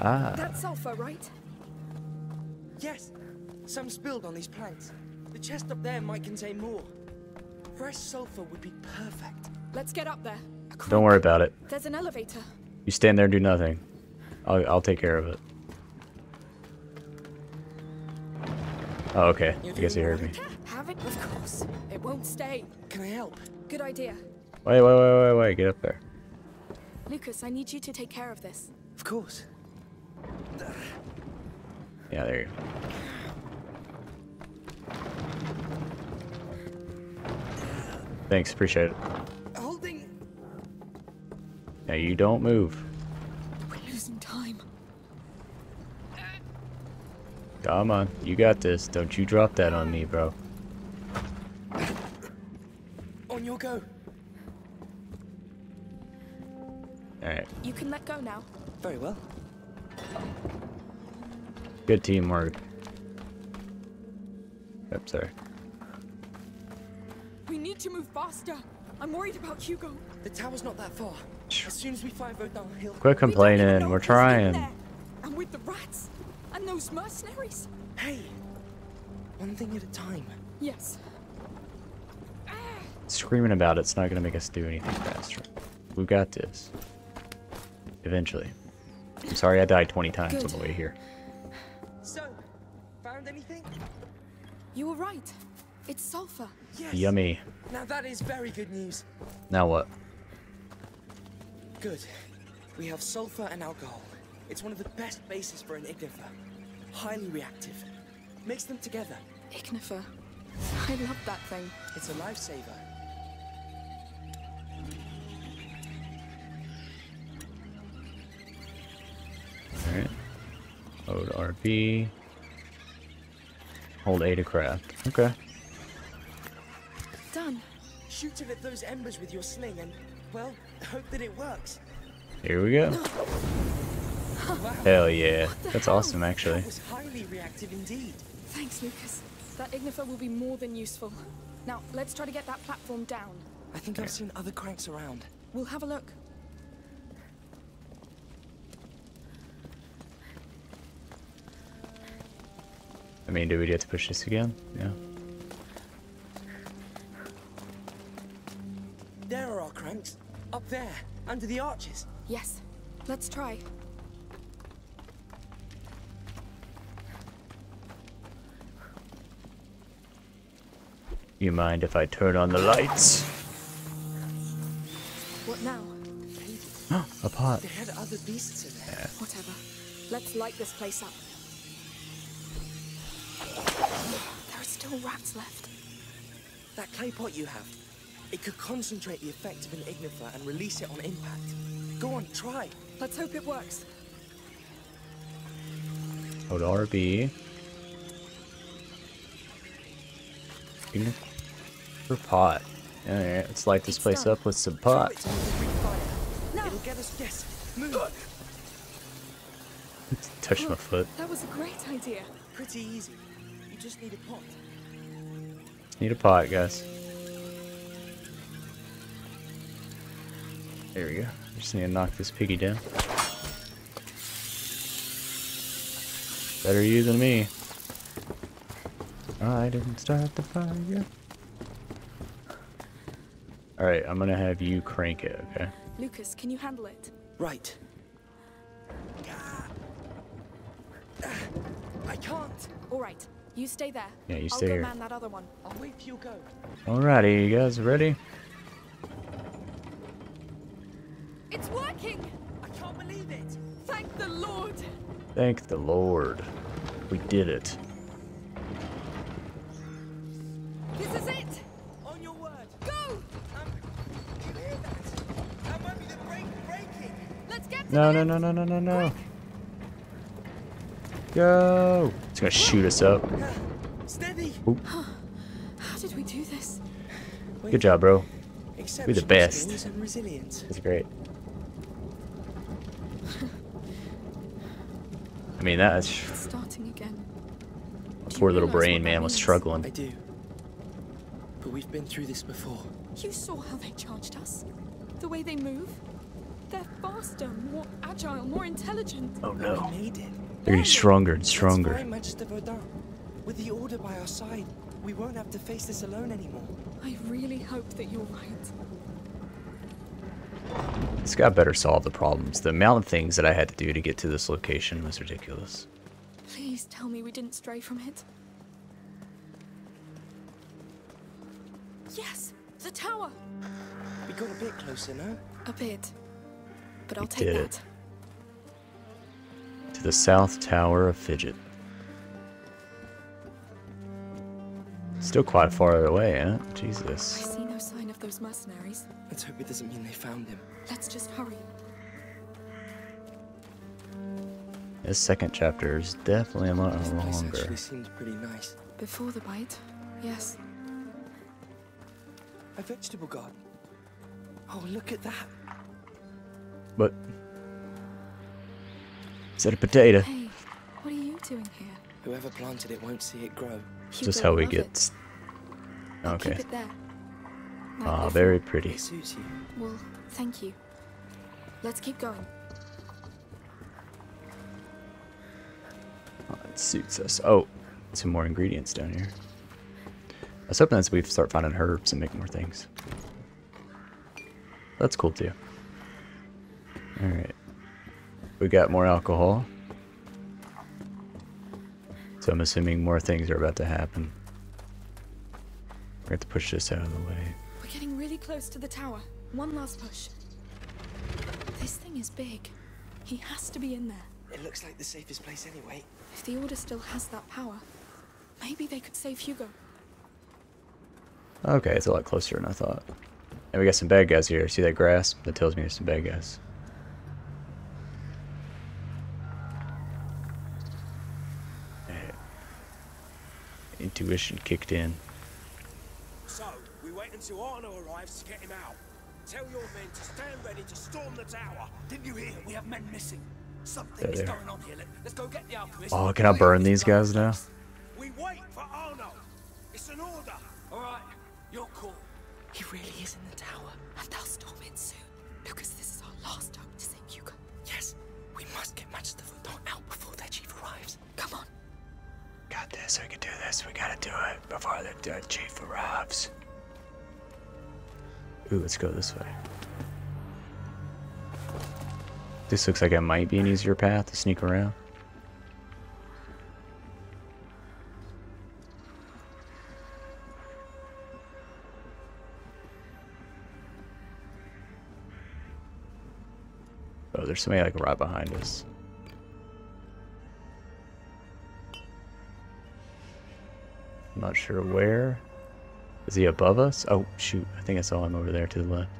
Ah. That's sulfur, right? Yes. Some spilled on these planks. The chest up there might contain more. Fresh sulfur would be perfect. Let's get up there. Don't worry about it. There's an elevator. You stand there and do nothing. I'll, I'll take care of it. Oh, okay. I guess you heard me. Have it? Of course. It won't stay. Can I help? Good idea. Wait, wait, wait, wait, wait. Get up there. Lucas, I need you to take care of this. Of course. Yeah, there you go. Thanks, appreciate it. Holding. Now you don't move. We're losing time. Come on, you got this. Don't you drop that on me, bro. On your go. Alright. You can let go now. Very well. Good teamwork. Oops, sorry. We need to move faster. I'm worried about Hugo. The tower's not that far. As soon as we find her downhill. Quit complaining. We We're trying. And with the rats and those mercenaries. Hey, one thing at a time. Yes. Screaming about it's not going to make us do anything faster. We've got this. Eventually. I'm sorry I died twenty times Good. on the way here. So, found anything? You were right. It's sulfur. Yes. Yummy. Now that is very good news. Now what? Good. We have sulfur and alcohol. It's one of the best bases for an ignifer. Highly reactive. Mix them together. Ignifer. I love that thing. It's a lifesaver. All right. Hold R B. Hold A to craft. Okay. Done. Shoot it at those embers with your sling and, well, hope that it works. Here we go. Wow. Hell yeah. That's hell? awesome, actually. That was highly reactive indeed. Thanks, Lucas. That ignifer will be more than useful. Now, let's try to get that platform down. I think okay. I've seen other cranks around. We'll have a look. I mean, do we get to push this again? Yeah. There are our cranks. Up there, under the arches. Yes. Let's try. You mind if I turn on the lights? What now? Oh, a pot. They had other beasts in there. Yeah. Whatever. Let's light this place up. There are still rats left. That clay pot you have. It could concentrate the effect of an ignifer and release it on impact. Go on, try. Let's hope it works. Hold R B. Ignifer pot. Alright, let's light this place up with some pot. No. get us. Yes, move. Touch my foot. That was a great idea. Pretty easy. You just need a pot. Need a pot, guys. There we go. Just need to knock this piggy down. Better you than me. I didn't start the fire. Alright, I'm gonna have you crank it, okay? Lucas, can you handle it? Right. I can't. Alright, you stay there. Yeah, you stay I'll go here. Man that other one. I'll wait till you go. Alrighty, you guys ready? It's working! I can't believe it! Thank the Lord! Thank the Lord. We did it. This is it! On your word! Go! Um, you hear that? That might be the break breaking! Let's get to no, no, no, no, no, no, no, no. Go! It's gonna shoot us up. Steady. How did we do this? Good job, bro. We're the best. It's great. I mean, that's starting again. Poor little brain, man, was struggling. I do. But we've been through this before. You saw how they charged us. The way they move. They're faster, more agile, more intelligent. Oh no. They're getting stronger and stronger. That's why Magister Vaudin. With the order by our side, we won't have to face this alone anymore. I really hope that you're right. This guy better solve the problems. The amount of things that I had to do to get to this location was ridiculous. Please tell me we didn't stray from it. Yes, the tower. We got a bit closer, no? A bit. But I'll take that. To the South Tower of Fidget. Still quite far away, eh? Jesus. I see no sign of those mercenaries. Let's hope it doesn't mean they found him. Let's just hurry. This second chapter is definitely a lot longer. This place actually seemed pretty nice. Before the bite, yes. A vegetable garden. Oh, look at that. But. Is that a potato? Hey, what are you doing here? Whoever planted it won't see it grow. Hugo, just how we get. Okay. Ah, oh, very pretty. Well, thank you. Let's keep going. Oh, it suits us. Oh, some more ingredients down here. I was hoping that we start finding herbs and make more things. That's cool too. All right. We got more alcohol, so I'm assuming more things are about to happen. We have to push this out of the way. We're getting really close to the tower. One last push. This thing is big. He has to be in there. It looks like the safest place anyway. If the Order still has that power, maybe they could save Hugo. Okay, it's a lot closer than I thought. And we got some bad guys here. See that grass? That tells me there's some bad guys. Intuition kicked in. So, we wait until Arnaud arrives to get him out. Tell your men to stand ready to storm the tower. Didn't you hear? We have men missing. Something is going on here. Let's go get the alchemist. Oh, can I burn these guys now? We wait for Arnaud. It's an order. All right, your call. He really is in the tower, and they'll storm in soon. Lucas, this is our last hope to save Hugo. Yes, we must get Magister Vaudin out before their chief arrives. Come on. Got this, we can do this, we gotta do it before the uh, chief arrives. Ooh, let's go this way. This looks like it might be an easier path to sneak around. Oh, there's somebody like right behind us. I'm not sure where. Is he above us? Oh, shoot. I think I saw him over there to the left.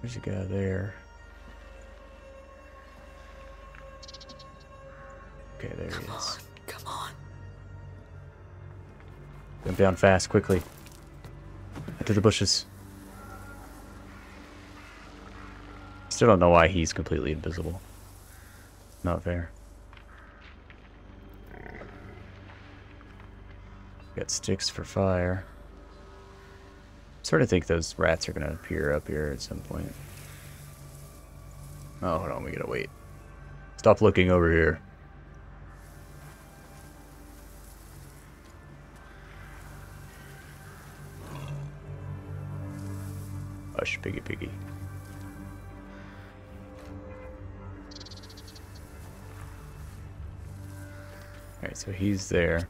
There's a guy there. Okay, there he is. Come on, come on. Jump down fast, quickly. Into the bushes. still don't know why he's completely invisible. Not fair. Got sticks for fire. Sort of think those rats are gonna appear up here at some point. Oh, hold on, we gotta wait. Stop looking over here. Hush, piggy piggy. Alright, so he's there.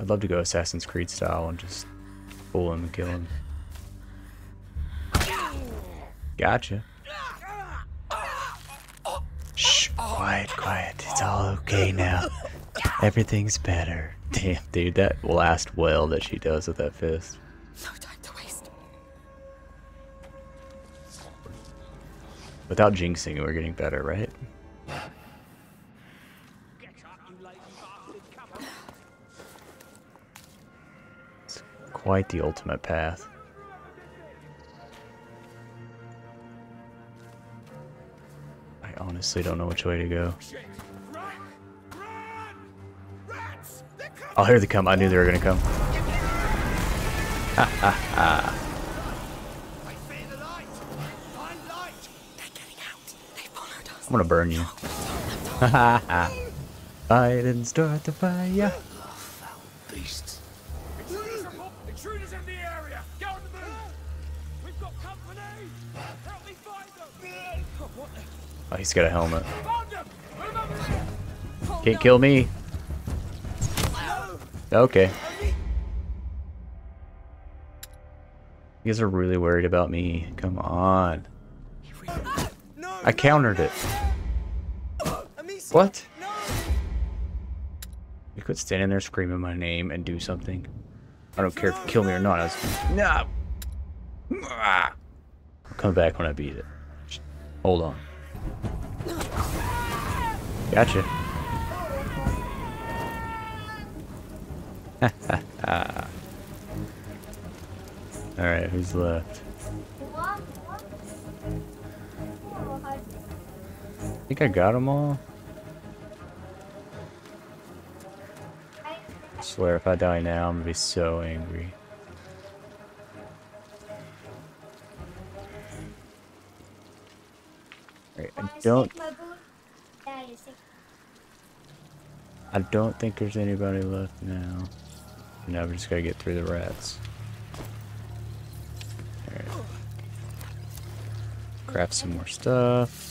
I'd love to go Assassin's Creed style and just pull him and kill him. Gotcha. Shh, quiet, quiet. It's all okay now. Everything's better. Damn, dude, that last wail that she does with that fist. No time to waste. Without jinxing, we're getting better, right? Quite the ultimate path. I honestly don't know which way to go. Oh, here they come. I knew they were gonna come. Ha ha ha. I'm gonna burn you. Ha ha ha. I didn't start the fire. Oh, he's got a helmet. Can't kill me. Okay. You guys are really worried about me. Come on. I countered it. What? You could stand in there screaming my name and do something. I don't care if you kill me or not. I was, nah. I'll come back when I beat it. Hold on. Gotcha. Alright, who's left? I think I got them all. I swear if I die now, I'm gonna be so angry. I don't. I don't think there's anybody left now. Now we just gotta get through the rats. All right. Craft some more stuff.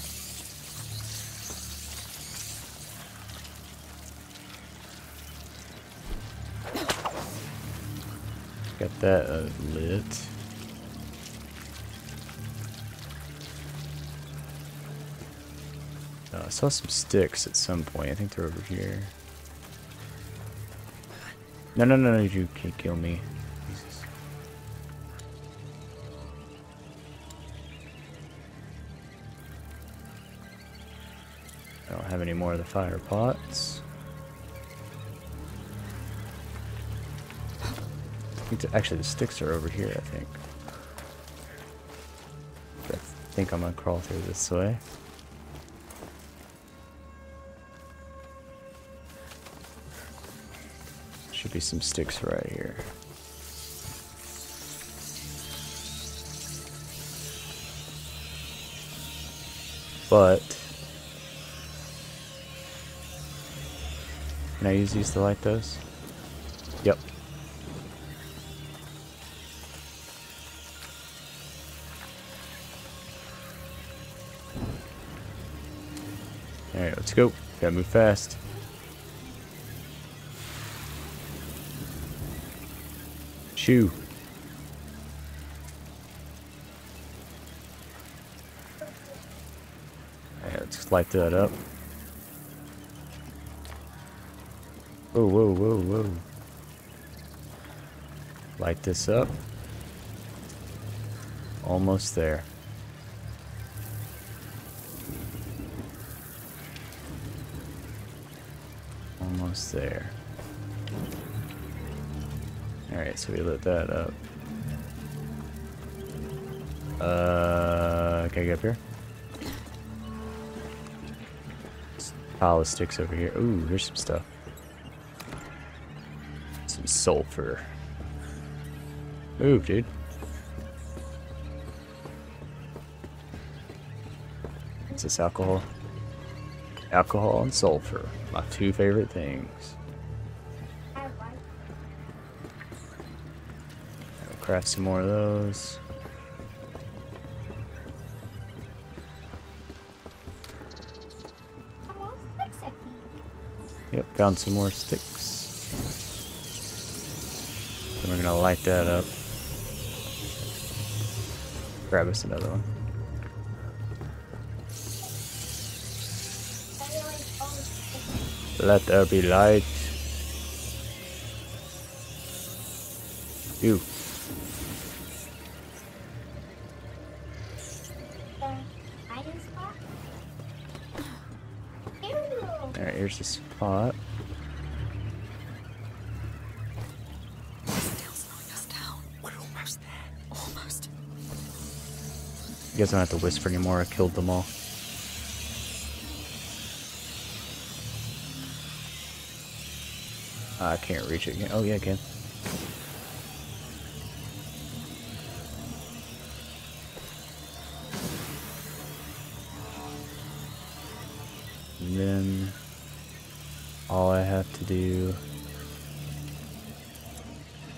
Got that uh, lit. Uh, I saw some sticks at some point. I think they're over here. No, no, no, no, you can't kill me. Jesus. I don't have any more of the fire pots. I think actually, the sticks are over here, I think. But I think I'm gonna crawl through this way. Should be some sticks right here. But can I use these to light those? Yep. Alright, let's go. Gotta move fast. Shoo. Alright, let's light that up. Whoa, whoa, whoa, whoa. Light this up. Almost there. Almost there. Alright, so we lit that up. Uh, can I get up here? Pile of sticks over here. Ooh, here's some stuff. Some sulfur. Move, dude. What's this? Alcohol? Alcohol and sulfur. My two favorite things. I'll craft some more of those. Yep, found some more sticks. And we're gonna light that up. Grab us another one. Let there be light. Ew. Alright, here's the spot. You guys don't have to whisper anymore, I killed them all. I can't reach it again. Oh yeah, I can. And then all I have to do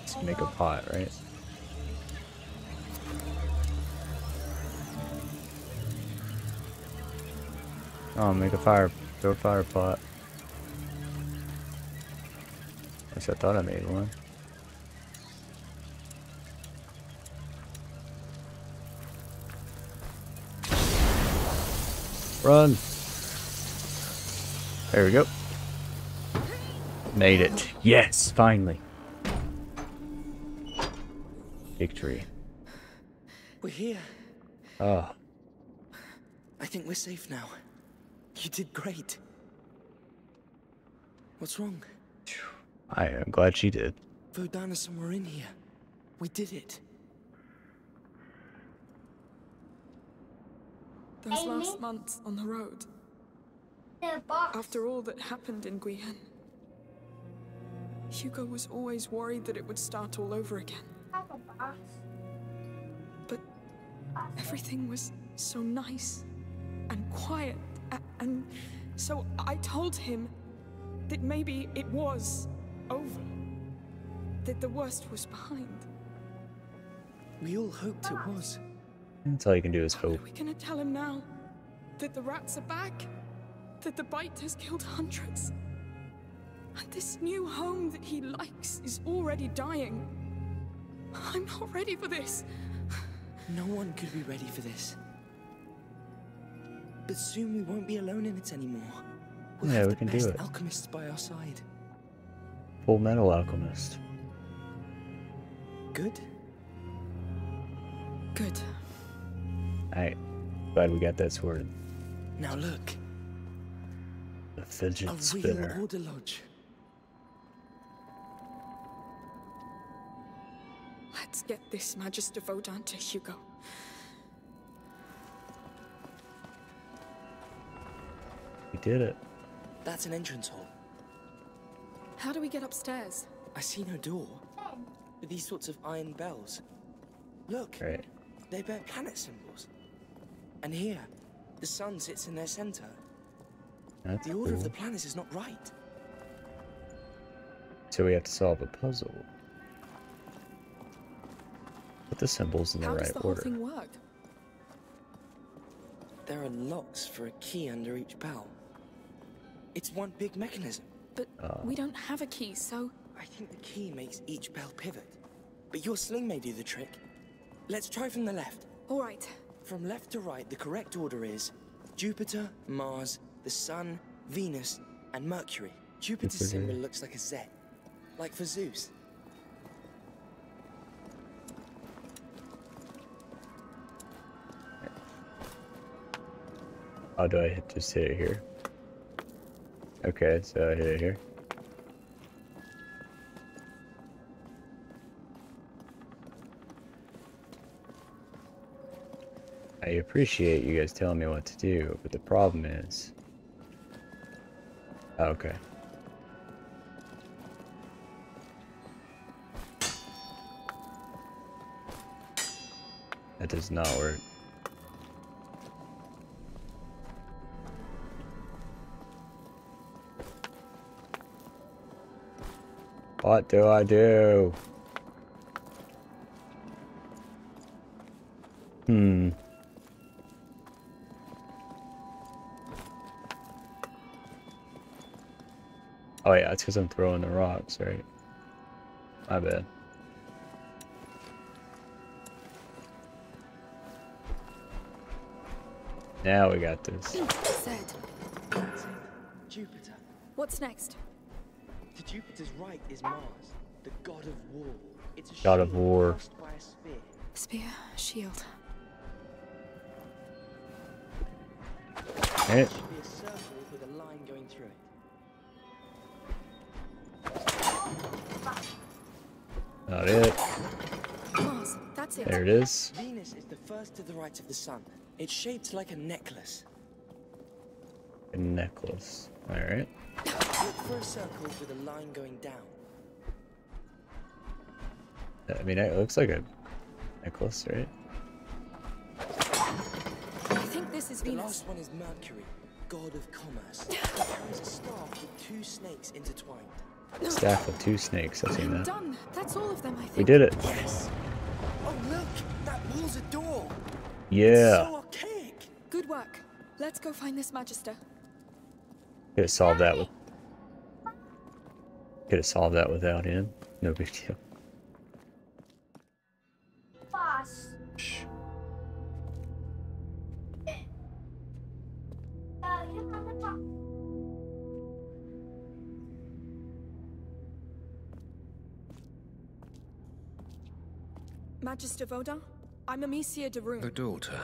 is make a pot, right? Oh, make a fire, throw a fire pot. At least I thought I made one. Run! There we go. Made it. Yes, finally. Victory. We're here. Oh. I think we're safe now. You did great. What's wrong? I am glad she did. Vaudin is somewhere in here. We did it. Those Amy? last months on the road. The box. After all that happened in Guyenne, Hugo was always worried that it would start all over again. But everything was so nice and quiet. And so I told him that maybe it was over, that the worst was behind. We all hoped it was. That's all you can do is hope. Are we gonna tell him now that the rats are back, that the bite has killed hundreds, and this new home that he likes is already dying? I'm not ready for this. No one could be ready for this. But soon we won't be alone in it anymore. We'll yeah, have we can do it. Alchemists by our side. Full metal alchemist. Good. Good. Alright. Glad we got that sword. Now look. The fidget a spinner. Real order lodge. Let's get this Magister Vaudin to Hugo. We did it. That's an entrance hall. How do we get upstairs? I see no door. With these sorts of iron bells. Look, right. They bear planet symbols. And here, the sun sits in their center. That's the cool. order of the planets is not right. So we have to solve a puzzle. Put the symbols in the How right does the order. Whole thing work? There are locks for a key under each bell. It's one big mechanism. But uh, we don't have a key, so... I think the key makes each bell pivot. But your sling may do the trick. Let's try from the left. All right. From left to right, the correct order is Jupiter, Mars, the Sun, Venus, and Mercury. Jupiter's Jupiter. symbol looks like a Z, like for Zeus. How do I hit this hit it here? Okay, so I hit it here. I appreciate you guys telling me what to do, but the problem is... Oh, okay. That does not work. What do I do? Hmm. Oh yeah, it's because I'm throwing the rocks, right? My bad. Now we got this. Jupiter. What's next? To Jupiter's right is Mars, the god of war. It's a god of war. By a spear. spear, shield. It should be a circle with a line going through it. Not it. Mars, that's it. There it is. Venus is the first to the right of the sun. It's shaped like a necklace. A necklace. All right. Look for a circle with a line going down. I mean, it looks like a necklace, right? I think this is Venus. The last one is Mercury, god of commerce. Carries a staff with two snakes intertwined. Staff with two snakes. I've seen that. Done. That's all of them, I think. We did it. Yes. Oh look, that wall's a door. Yeah. It's so archaic. Good work. Let's go find this Magister. Could have solved that with. Could have solved that without him. No big deal. Boss. Shh. Magister Vaudin, I'm Amicia de Rune. The daughter.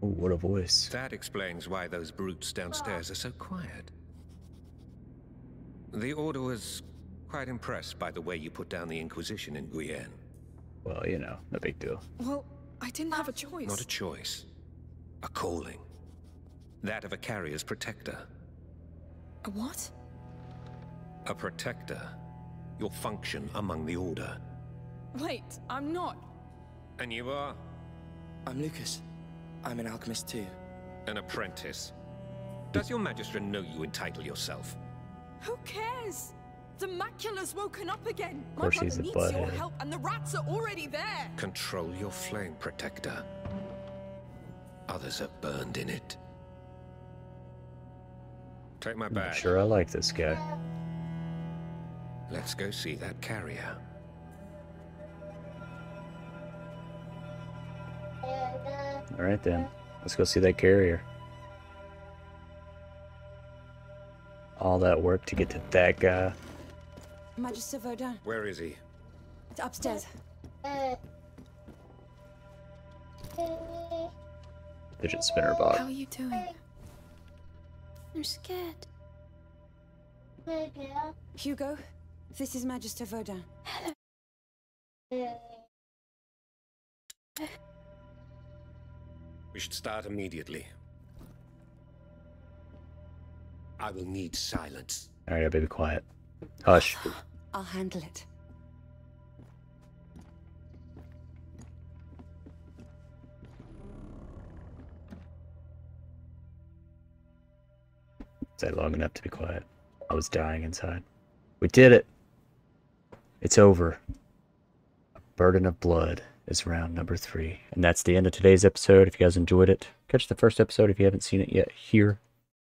Oh, what a voice. That explains why those brutes downstairs are so quiet. The Order was quite impressed by the way you put down the Inquisition in Guyenne. Well, you know, no big deal. Well, I didn't have a choice. Not a choice. A calling. That of a carrier's protector. A what? A protector. Your function among the Order. Wait, I'm not. And you are? I'm Lucas. I'm an alchemist too. An apprentice. Does your Magister know you entitle yourself? Who cares? The macula's woken up again. Of course, My brother needs butt, your eh? help, and the rats are already there. Control your flame, protector. Others are burned in it. Take my bag. I'm sure I like this guy. Let's go see that carrier. All right then, let's go see that carrier. All that work to get to that guy. Magister Vaudin. Where is he? It's upstairs. Fidget spinner box. How are you doing? I'm scared. Hugo, this is Magister Vaudin. Hello. We should start immediately. I will need silence. All right, baby, quiet. Hush. I'll handle it. Stayed long enough to be quiet. I was dying inside. We did it. It's over. A burden of blood is round number three. And that's the end of today's episode. If you guys enjoyed it, catch the first episode if you haven't seen it yet here.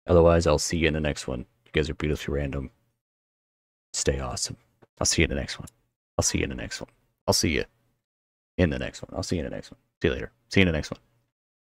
Otherwise, I'll see you in the next one. You guys are beautifully random. Stay awesome. I'll see you in the next one. I'll see you in the next one. I'll see you in the next one. I'll see you in the next one. See you later. See you in the next one.